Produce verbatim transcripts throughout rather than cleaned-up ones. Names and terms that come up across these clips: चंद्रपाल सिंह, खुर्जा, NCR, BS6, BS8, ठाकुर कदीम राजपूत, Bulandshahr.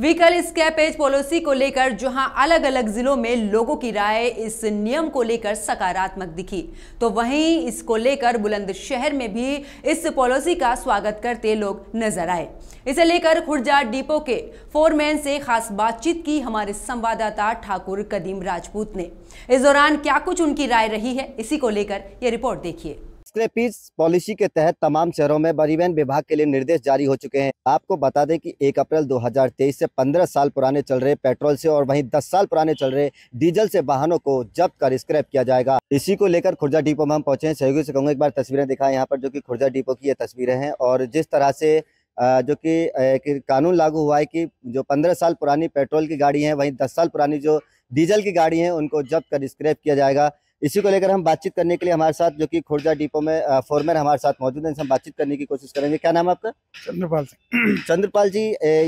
Vehicle scrappage policy को लेकर जहां अलग अलग जिलों में लोगों की राय इस नियम को लेकर सकारात्मक दिखी, तो वहीं इसको लेकर बुलंदशहर में भी इस पॉलिसी का स्वागत करते लोग नजर आए। इसे लेकर खुर्जा डिपो के फोरमैन से खास बातचीत की हमारे संवाददाता ठाकुर कदीम राजपूत ने। इस दौरान क्या कुछ उनकी राय रही है, इसी को लेकर ये रिपोर्ट देखिए। स्क्रैपेज पॉलिसी के तहत तमाम शहरों में परिवहन विभाग के लिए निर्देश जारी हो चुके हैं। आपको बता दें कि एक अप्रैल दो हज़ार तेईस से पंद्रह साल पुराने चल रहे पेट्रोल से और वहीं दस साल पुराने चल रहे डीजल से वाहनों को जब्त कर स्क्रैप किया जाएगा। इसी को लेकर खुर्जा डिपो में हम पहुंचे हैं। सहयोगी से कहूँगा एक बार तस्वीरें दिखाएं यहाँ पर, जो की खुर्जा डिपो की ये तस्वीरें हैं। और जिस तरह से जो कि कानून लागू हुआ है कि जो पंद्रह साल पुरानी पेट्रोल की गाड़ी है, वहीं दस साल पुरानी जो डीजल की गाड़ी है, उनको जब्त कर स्क्रैप किया जाएगा। इसी को लेकर हम बातचीत करने के लिए हमारे साथ जो कि खुर्जा डिपो में फोरमैन हमारे साथ मौजूद हैं, हम बातचीत करने की कोशिश करेंगे। क्या नाम है आपका? चंद्रपाल सिंह। चंद्रपाल जी,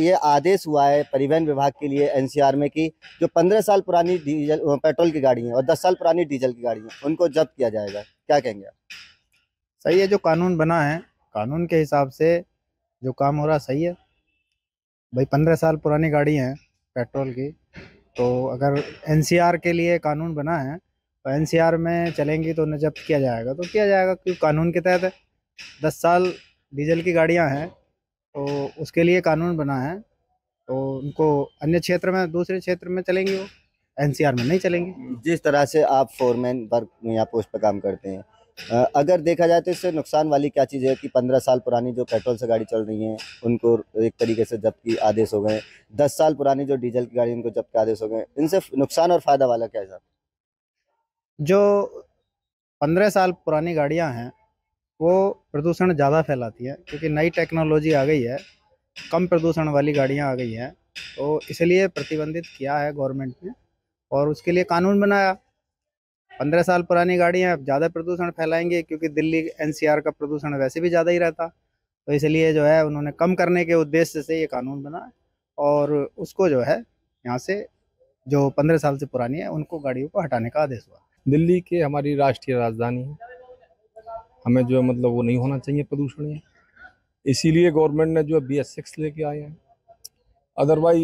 ये आदेश हुआ है परिवहन विभाग के लिए एनसीआर में कि जो पंद्रह साल पुरानी डीजल पेट्रोल की गाड़ी है और दस साल पुरानी डीजल की गाड़ी है, उनको जब्त किया जाएगा, क्या कहेंगे आप? सही है, जो कानून बना है कानून के हिसाब से जो काम हो रहा सही है भाई। पंद्रह साल पुरानी गाड़ी है पेट्रोल की, तो अगर एनसीआर के लिए कानून बना है तो एनसीआर में चलेंगी तो उन्हें जब्त किया जाएगा तो किया जाएगा, क्योंकि कानून के तहत दस साल डीजल की गाड़ियां हैं तो उसके लिए कानून बना है, तो उनको अन्य क्षेत्र में दूसरे क्षेत्र में चलेंगी, वो एनसीआर में नहीं चलेंगी। जिस तरह से आप फोरमैन वर्ग में या पोस्ट पर काम करते हैं, अगर देखा जाए तो इससे नुकसान वाली क्या चीज़ है कि पंद्रह साल पुरानी जो पेट्रोल से गाड़ी चल रही हैं उनको एक तरीके से जब्त की आदेश हो गए, दस साल पुरानी जो डीजल की गाड़ी उनको जब्त के आदेश हो गए, इनसे नुकसान और फ़ायदा वाला क्या है? जो पंद्रह साल पुरानी गाड़ियां हैं वो प्रदूषण ज़्यादा फैलाती हैं, क्योंकि नई टेक्नोलॉजी आ गई है, कम प्रदूषण वाली गाड़ियां आ गई हैं, तो इसलिए प्रतिबंधित किया है गवर्नमेंट ने और उसके लिए कानून बनाया। पंद्रह साल पुरानी गाड़ियां ज़्यादा प्रदूषण फैलाएंगी, क्योंकि दिल्ली एनसीआर का प्रदूषण वैसे भी ज़्यादा ही रहता, तो इसलिए जो है उन्होंने कम करने के उद्देश्य से ये कानून बनाया और उसको जो है यहाँ से जो पंद्रह साल से पुरानी है उनको गाड़ियों को हटाने का आदेश हुआ। दिल्ली के हमारी राष्ट्रीय राजधानी है, हमें जो है मतलब वो नहीं होना चाहिए प्रदूषण है, इसीलिए गवर्नमेंट ने जो है बी एस सिक्स लेके आए हैं। अदरवाइज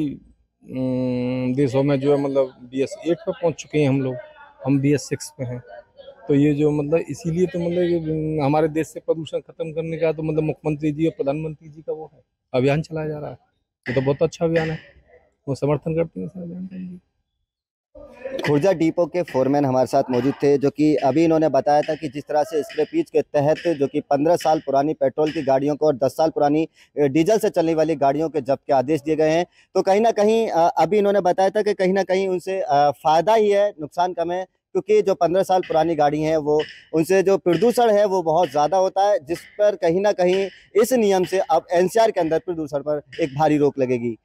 देशों में जो है मतलब बी एस एट पर पहुंच चुके हैं हम लोग, हम बी एस सिक्स पे हैं, तो ये जो मतलब इसीलिए तो मतलब हमारे देश से प्रदूषण खत्म करने का तो मतलब मुख्यमंत्री जी और प्रधानमंत्री जी का वो है अभियान चलाया जा रहा है, ये तो बहुत अच्छा अभियान है, वो समर्थन करते हैं इस अभियान का। खुर्जा डिपो के फोरमैन हमारे साथ मौजूद थे, जो कि अभी इन्होंने बताया था कि जिस तरह से स्क्रैपेज के तहत जो कि पंद्रह साल पुरानी पेट्रोल की गाड़ियों को और दस साल पुरानी डीजल से चलने वाली गाड़ियों के जब्त के आदेश दिए गए हैं, तो कहीं ना कहीं अभी इन्होंने बताया था कि कहीं ना कहीं उनसे फ़ायदा ही है, नुकसान कम है, क्योंकि जो पंद्रह साल पुरानी गाड़ी है वो उनसे जो प्रदूषण है वो बहुत ज़्यादा होता है, जिस पर कहीं ना कहीं इस नियम से अब एनसीआर के अंदर प्रदूषण पर एक भारी रोक लगेगी।